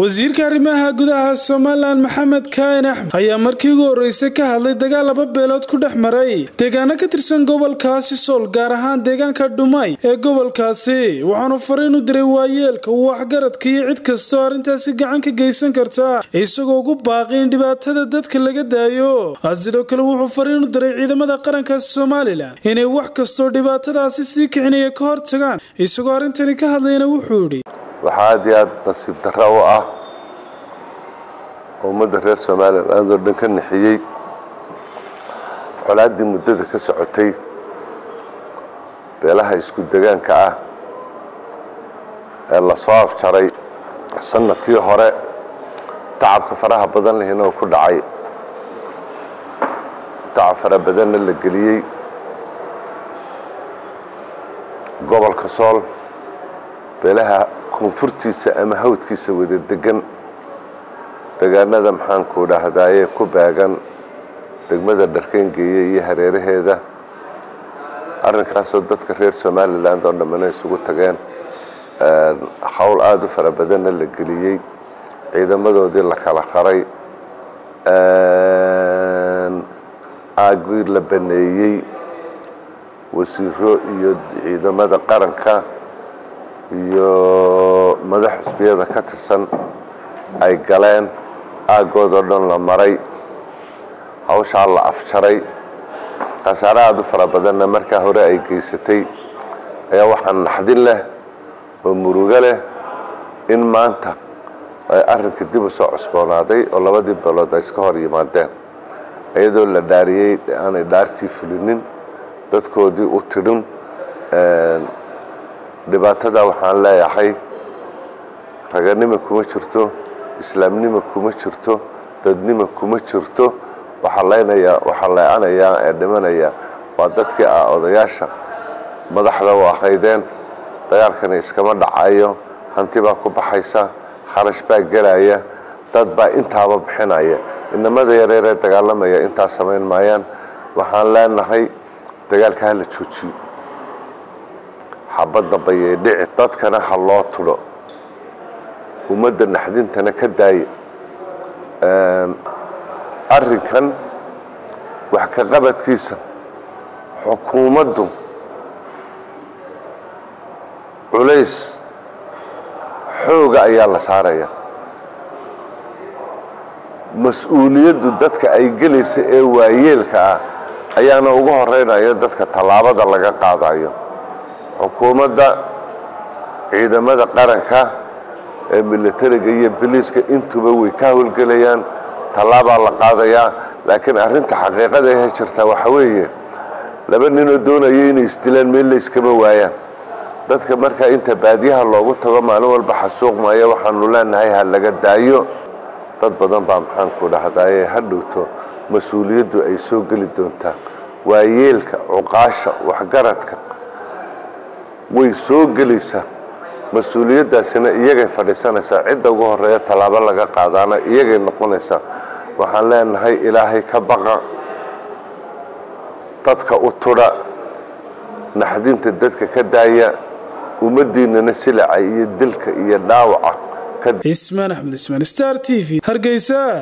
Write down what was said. وزير كاريمها gudaha Somaliland Maxamed Kaahin Axmed ayaa markii ugu horeysay ka hadlay dagaal laba beelood ku dhaxmaray deegaanka ka tirsan gobolkaasi Sool gaar ahaan deegaanka Dhumay ee gobolkaasi waxaanu fariin u diray waayeelka waxgaradka iyo cid kasta oo arintaasi gacan ka geysan karta isagoo ugu baaqin dhibaatada dadka laga daayo sidoo kale wuxuu fariin u diray ciidamada qaranka Somaliland inay wax kasta dhibaatadaasi si kicinaya ka hortagaan isagoo arintani ka hadlayna wuxuu yiri waxaad yaad nasiib darro ah oo ummadda reer Soomaaliland aad u dhan ka nixiyay xalaaddii muddada ka socotay beelaha isku deegaanka ah ee la soo afjaray sanadkii hore tacabka faraha badan lehina ku dhacay tacab fara badanna la geliyay gobolka Sool beelaha koonfurtiisa ama hawdkiisa wada degan deegaanada maxaan ku dhahdaaye ku baagan degmada Dharkeen geeyay iyo hareeraheeda arrinkaas oo dadka reer Soomaaliland oo dhammaan isugu tageen hawl aad u fara badan la geliyay ciidamadoodii la kala qaray aagii la baneeyay wasiiro iyo ciidamada qaranka iyo madax xisbiyada ka tirsan ay galeen aagoodo dhan la maray hawsha la afjaray qasaaraad fara badan marka hore ay geysatay ayaa waxaan xadin leh oo muruga leh in maanta ay arrinka dib u soo cusboonaaday oo labadii beelood ay iska hor yimaadeen iyadoo la dhaariyay aanay dhaartii fulinin dadkoodii u tidhun dhibaatada waxaan leeyahay raganimo kuma jirto islaamnimo kuma jirto dadnimo kuma jirto waxa la aanaya ee dhimanaya waa dadkii odayaasha madaxda waa haydeen dagaalkan iskama dhacayo hanti baa ku baxaysa kharash baa galaya dad baa intaaba bixinaya inamada yareer dagaalamaya inta sameyn maayaan waxaan leenahay dagaalka la joojiyo حبض ضبي دعتات كان حلاط له ومد النحدين تنا كداي أركن وحكى غبت كيسة حكومته عليس حوجة أيال سعرية مسؤولية ضدك أي جلسة أوائلك أيانا وجه رينا يدك طلابة اللي قاعد عليهم حكومة عندما قرنها الملترية هي بلسكة انتو بويكاو القليان طلاب على القاضية لكن أرنت حقيقة هي شرطة وحوية لابن انو دون ايين استلان ملسكة بوايا دادك مركا انت باديها الله قلت ومعنوه البحسوق ما يوحن لولان هايها اللقات دايو داد بدن بامحانكو لحد ايه هدوتو مسؤوليدو اي سوق اللي دونتا واييلك عقاشة وحقارتك ويسوق جلسة مسؤولية داسنا يجي فرسنا سعيد وجوه ريا طلاب لقى قاضانا يجي نقونسا وحلان هاي إلهي كبقى تدك أطرة نحدين تدك كداية ومدينا نسلع يدلك يداوع كد. اسمان أحمد اسمان ستار تي في هرجيسا.